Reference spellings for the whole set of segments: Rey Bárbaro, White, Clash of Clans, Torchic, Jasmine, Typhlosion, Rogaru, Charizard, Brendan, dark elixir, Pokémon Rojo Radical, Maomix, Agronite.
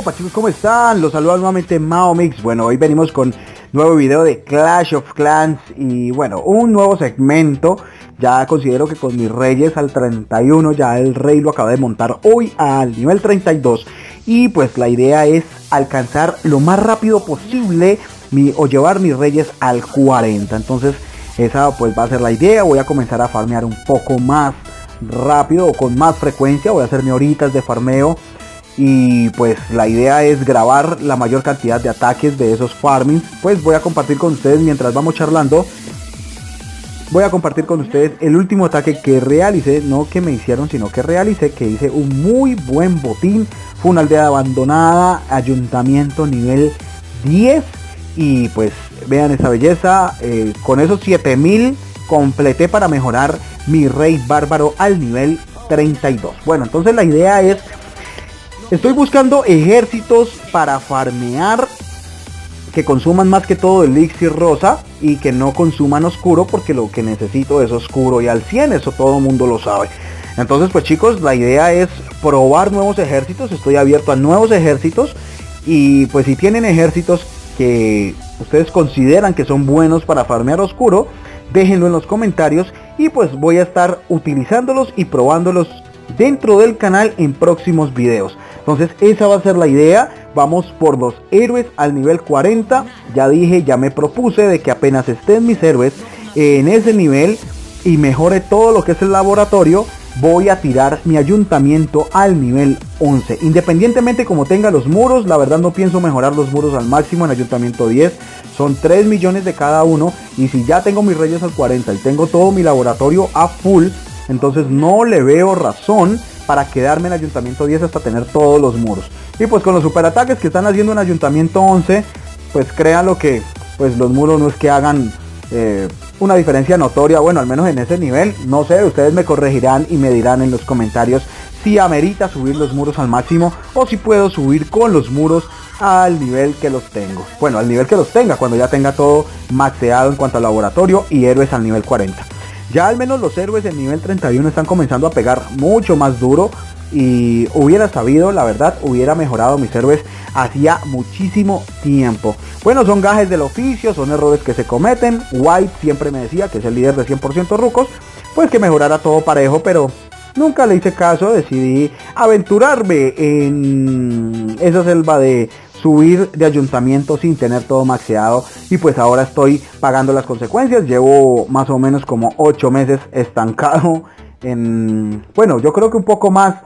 Opa chicos, ¿cómo están? Los saluda nuevamente Maomix. Bueno, hoy venimos con nuevo video de Clash of Clans y bueno, un nuevo segmento. Ya considero que con mis reyes al 31, ya el rey lo acaba de montar hoy al nivel 32. Y pues la idea es alcanzar lo más rápido posible o llevar mis reyes al 40. Entonces esa pues va a ser la idea. Voy a comenzar a farmear un poco más rápido o con más frecuencia. Voy a hacerme horitas de farmeo. Y pues la idea es grabar la mayor cantidad de ataques de esos farmings. Pues voy a compartir con ustedes mientras vamos charlando. Voy a compartir con ustedes el último ataque que realicé. No que me hicieron, sino que realicé. Que hice un muy buen botín. Fue una aldea abandonada. Ayuntamiento nivel 10. Y pues vean esa belleza. Con esos 7000 completé para mejorar mi Rey Bárbaro al nivel 32. Bueno, entonces la idea es... estoy buscando ejércitos para farmear que consuman más que todo elixir rosa y que no consuman oscuro, porque lo que necesito es oscuro y al 100, eso todo el mundo lo sabe. Entonces pues chicos, la idea es probar nuevos ejércitos, estoy abierto a nuevos ejércitos y pues si tienen ejércitos que ustedes consideran que son buenos para farmear oscuro, déjenlo en los comentarios y pues voy a estar utilizándolos y probándolos dentro del canal en próximos videos. Entonces esa va a ser la idea. Vamos por los héroes al nivel 40. Ya dije, ya me propuse de que apenas estén mis héroes en ese nivel y mejore todo lo que es el laboratorio, voy a tirar mi ayuntamiento al nivel 11. Independientemente como tenga los muros, la verdad no pienso mejorar los muros al máximo en ayuntamiento 10. Son 3 millones de cada uno. Y si ya tengo mis reyes al 40 y tengo todo mi laboratorio a full, entonces no le veo razón para quedarme en ayuntamiento 10 hasta tener todos los muros. Y pues con los superataques que están haciendo en ayuntamiento 11, pues créanlo que pues los muros no es que hagan una diferencia notoria. Bueno, al menos en ese nivel, no sé, ustedes me corregirán y me dirán en los comentarios si amerita subir los muros al máximo o si puedo subir con los muros al nivel que los tengo. Bueno, al nivel que los tenga, cuando ya tenga todo maxeado en cuanto al laboratorio y héroes al nivel 40. Ya al menos los héroes en nivel 31 están comenzando a pegar mucho más duro. Y hubiera sabido, la verdad, hubiera mejorado mis héroes hacía muchísimo tiempo. Bueno, son gajes del oficio, son errores que se cometen. White siempre me decía, que es el líder de 100% rucos, pues que mejorara todo parejo, pero nunca le hice caso. Decidí aventurarme en esa selva de subir de ayuntamiento sin tener todo maxeado y pues ahora estoy pagando las consecuencias. Llevo más o menos como 8 meses estancado en, bueno, yo creo que un poco más,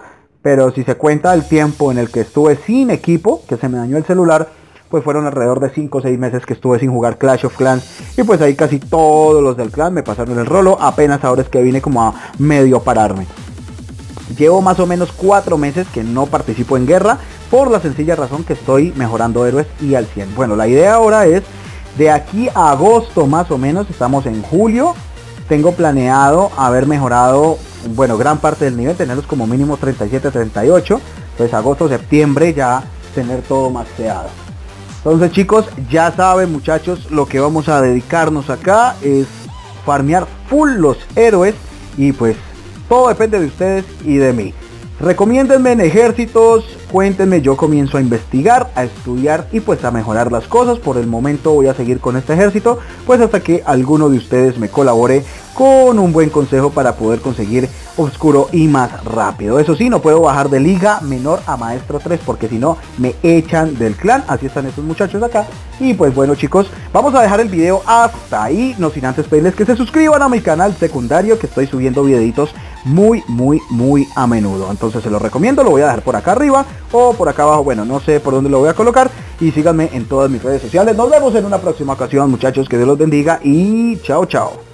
pero si se cuenta el tiempo en el que estuve sin equipo, que se me dañó el celular, pues fueron alrededor de 5 o 6 meses que estuve sin jugar Clash of Clans. Y pues ahí casi todos los del clan me pasaron el rolo. Apenas ahora es que vine como a medio pararme. Llevo más o menos 4 meses que no participo en guerra, por la sencilla razón que estoy mejorando héroes y al 100. Bueno, la idea ahora es, de aquí a agosto más o menos, estamos en julio, tengo planeado haber mejorado, bueno, gran parte del nivel, tenerlos como mínimo 37, 38, pues agosto, septiembre ya tener todo maxeado. Entonces chicos, ya saben muchachos, lo que vamos a dedicarnos acá es farmear full los héroes y pues todo depende de ustedes y de mí. Recomiéndenme en ejércitos, cuéntenme, yo comienzo a investigar, a estudiar y pues a mejorar las cosas. Por el momento voy a seguir con este ejército, pues hasta que alguno de ustedes me colabore con un buen consejo para poder conseguir oscuro y más rápido. Eso sí, no puedo bajar de liga menor a maestro 3, porque si no me echan del clan. Así están estos muchachos acá. Y pues bueno chicos, vamos a dejar el video hasta ahí, no sin antes pedirles que se suscriban a mi canal secundario, que estoy subiendo videitos muy a menudo. Entonces se los recomiendo, lo voy a dejar por acá arriba o por acá abajo, bueno, no sé por dónde lo voy a colocar. Y síganme en todas mis redes sociales. Nos vemos en una próxima ocasión muchachos, que Dios los bendiga y chao chao.